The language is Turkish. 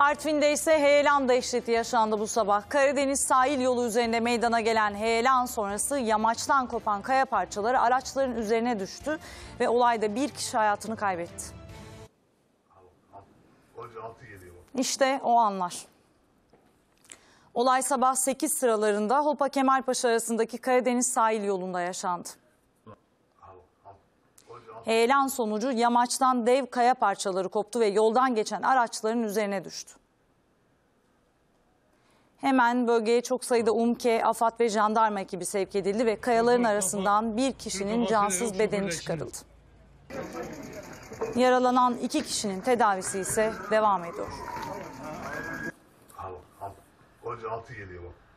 Artvin'de ise heyelan dehşeti yaşandı bu sabah. Karadeniz sahil yolu üzerinde meydana gelen heyelan sonrası yamaçtan kopan kaya parçaları araçların üzerine düştü ve olayda bir kişi hayatını kaybetti. İşte o anlar. Olay sabah 8 sıralarında Hopa Kemalpaşa arasındaki Karadeniz sahil yolunda yaşandı. Heyelan sonucu yamaçtan dev kaya parçaları koptu ve yoldan geçen araçların üzerine düştü. Hemen bölgeye çok sayıda UMKE, AFAD ve jandarma ekibi sevk edildi ve kayaların arasından bir kişinin cansız bedeni çıkarıldı. Yaralanan 2 kişinin tedavisi ise devam ediyor. Altı geliyor.